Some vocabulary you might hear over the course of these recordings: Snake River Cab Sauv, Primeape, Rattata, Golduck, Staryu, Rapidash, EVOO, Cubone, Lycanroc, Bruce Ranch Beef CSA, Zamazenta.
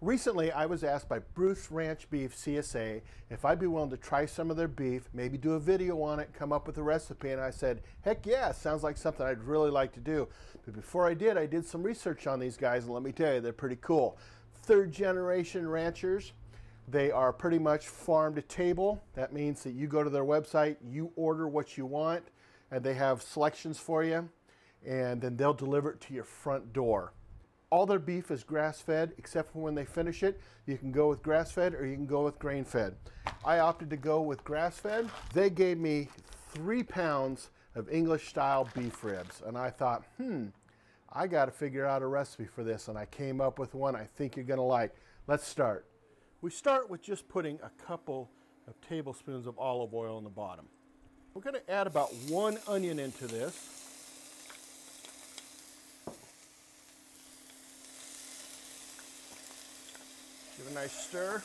Recently, I was asked by Bruce Ranch Beef CSA if I'd be willing to try some of their beef, maybe do a video on it, come up with a recipe, and I said, heck yeah, sounds like something I'd really like to do. But before I did some research on these guys, and let me tell you, they're pretty cool. Third generation ranchers. They are pretty much farm to table. That means that you go to their website, you order what you want, and they have selections for you, and then they'll deliver it to your front door. All their beef is grass-fed, except for when they finish it. You can go with grass-fed or you can go with grain-fed. I opted to go with grass-fed. They gave me 3 pounds of English-style beef ribs, and I thought, I gotta figure out a recipe for this, and I came up with one I think you're gonna like. Let's start. We start with just putting a couple of tablespoons of olive oil on the bottom. We're gonna add about 1 onion into this. Give it a nice stir.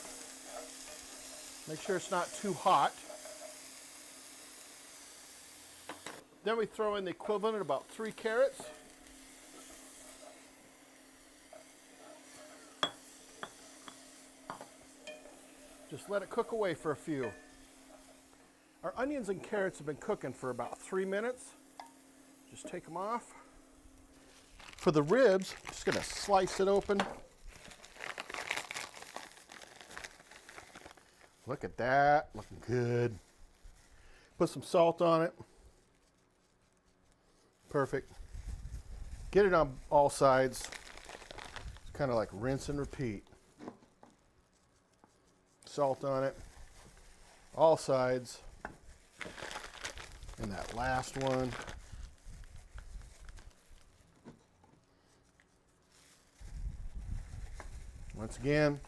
Make sure it's not too hot. Then we throw in the equivalent of about 3 carrots. Just let it cook away for a few. Our onions and carrots have been cooking for about 3 minutes. Just take them off. For the ribs, I'm just gonna slice it open. Look at that, looking good. Put some salt on it. Perfect. Get it on all sides. It's kind of like rinse and repeat. Salt on it, all sides. And that last one. Once again,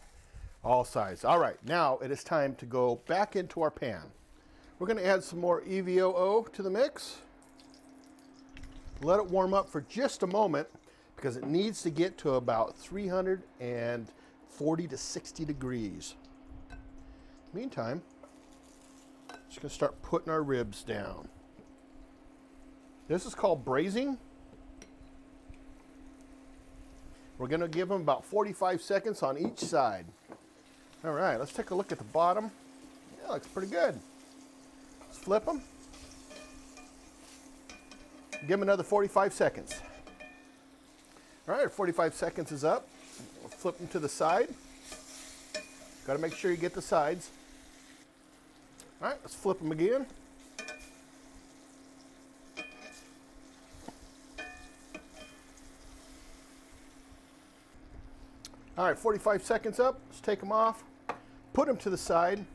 all sides. All right, now it is time to go back into our pan. We're gonna add some more EVOO to the mix. Let it warm up for just a moment because it needs to get to about 340 to 60 degrees. Meantime, just gonna start putting our ribs down. This is called braising. We're gonna give them about 45 seconds on each side. All right, let's take a look at the bottom. Yeah, looks pretty good. Let's flip them. Give them another 45 seconds. All right, 45 seconds is up. We'll flip them to the side. Gotta make sure you get the sides. All right, let's flip them again. All right, 45 seconds up. Let's take them off. Put them to the side.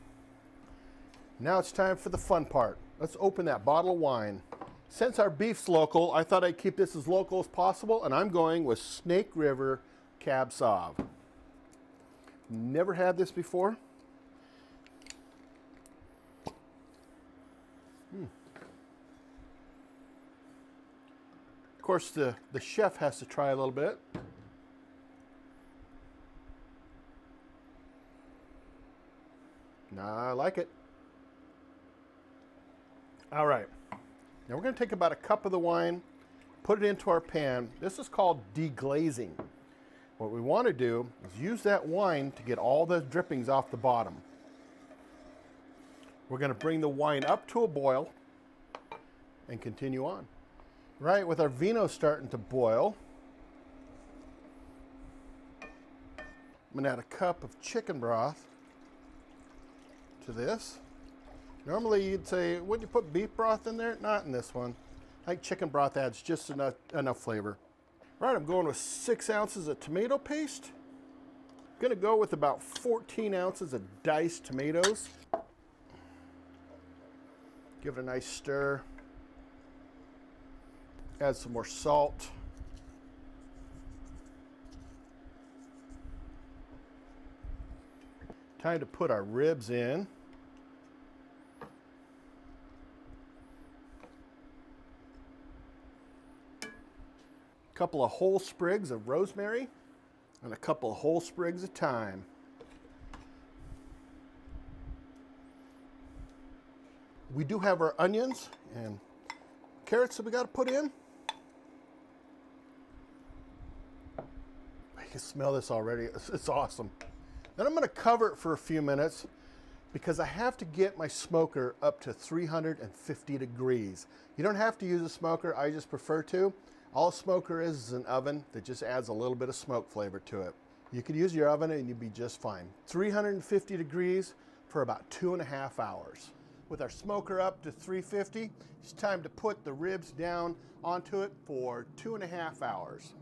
Now it's time for the fun part. Let's open that bottle of wine. Since our beef's local, I thought I'd keep this as local as possible, and I'm going with Snake River Cab Sauv. Never had this before. Of course, the chef has to try a little bit. I like it. All right, now we're gonna take about a cup of the wine, put it into our pan. This is called deglazing. What we wanna do is use that wine to get all the drippings off the bottom. We're gonna bring the wine up to a boil and continue on. Right, with our vino starting to boil, I'm gonna add a cup of chicken broth to this. Normally you'd say, wouldn't you put beef broth in there? Not in this one. I think chicken broth adds just enough flavor. All right, I'm going with 6 ounces of tomato paste. I'm gonna go with about 14 ounces of diced tomatoes. Give it a nice stir. Add some more salt. Time to put our ribs in. A couple of whole sprigs of rosemary and a couple of whole sprigs of thyme. We do have our onions and carrots that we got to put in. can smell this already. It's awesome. Then I'm going to cover it for a few minutes because I have to get my smoker up to 350 degrees. You don't have to use a smoker. I just prefer to. All a smoker is an oven that just adds a little bit of smoke flavor to it. You could use your oven and you'd be just fine. 350 degrees for about 2.5 hours. With our smoker up to 350, it's time to put the ribs down onto it for 2.5 hours.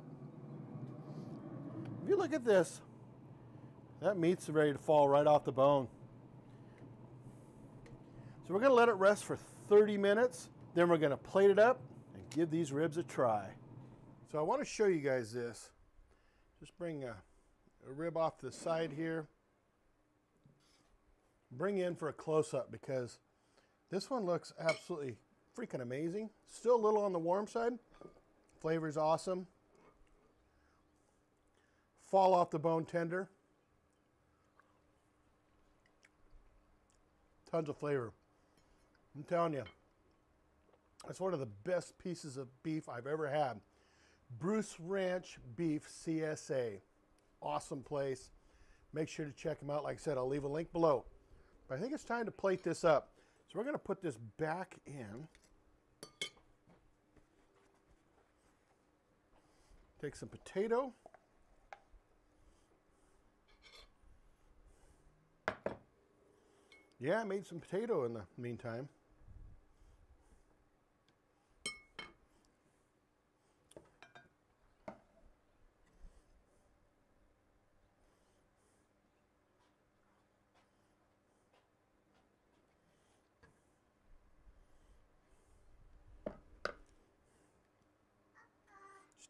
If you look at this, that meat's ready to fall right off the bone. So we're gonna let it rest for 30 minutes, then we're gonna plate it up and give these ribs a try. So I wanna show you guys this. Just bring a rib off the side here. Bring in for a close-up because this one looks absolutely freaking amazing. Still a little on the warm side. Flavor's awesome. Fall off the bone tender. Tons of flavor. I'm telling you, that's one of the best pieces of beef I've ever had. Bruce Ranch Beef CSA. Awesome place. Make sure to check them out. Like I said, I'll leave a link below. But I think it's time to plate this up. So we're gonna put this back in. Take some potato. Yeah, I made some potato in the meantime.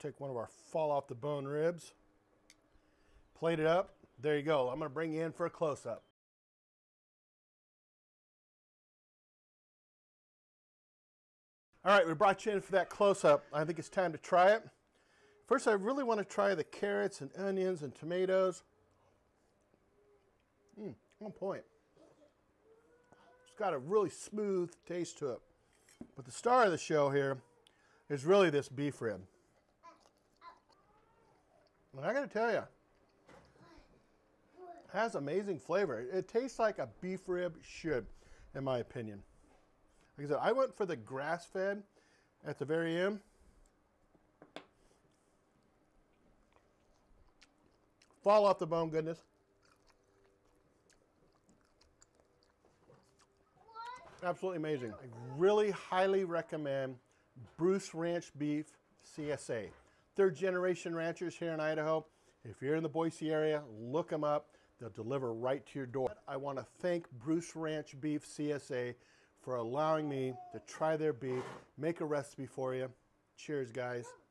Take one of our fall off the bone ribs, plate it up. There you go. I'm going to bring you in for a close-up. All right, we brought you in for that close-up. I think it's time to try it. First, I really want to try the carrots and onions and tomatoes. On point. It's got a really smooth taste to it. But the star of the show here is really this beef rib. And I gotta tell you, it has amazing flavor. It tastes like a beef rib should, in my opinion. Like I said, I went for the grass-fed at the very end. Fall off the bone goodness. Absolutely amazing. I really highly recommend Bruce Ranch Beef CSA. Third generation ranchers here in Idaho. If you're in the Boise area, look them up. They'll deliver right to your door. I want to thank Bruce Ranch Beef CSA for allowing me to try their beef, make a recipe for you. Cheers, guys.